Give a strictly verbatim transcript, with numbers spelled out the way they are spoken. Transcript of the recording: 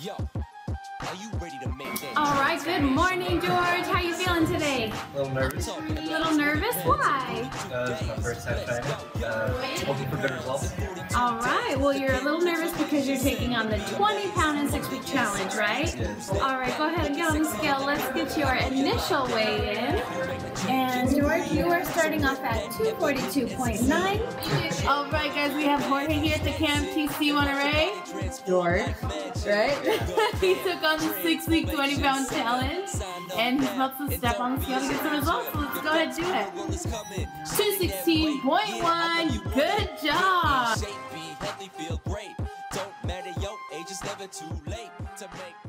Yo, are you ready to make that? All right, good morning, George. How you feeling today? A little nervous. A little nervous? Why? Uh, it's my first time trying. Uh, hoping for good results. All right, well, you're a little nervous because you're taking on the twenty pound and six week challenge, right? Yes. All right, go ahead and get on the scale. Let's get your initial weigh in. And George, you are starting off at two forty-two point nine. All right, guys, we have Jorge here at the Camp T C Monterey. George, right? He took on the six-week twenty pound challenge, and he's about to step on the scale to get the results. So let's go ahead and do it. two sixteen point one. Good job. Don't matter, yo. Age is never too late to make.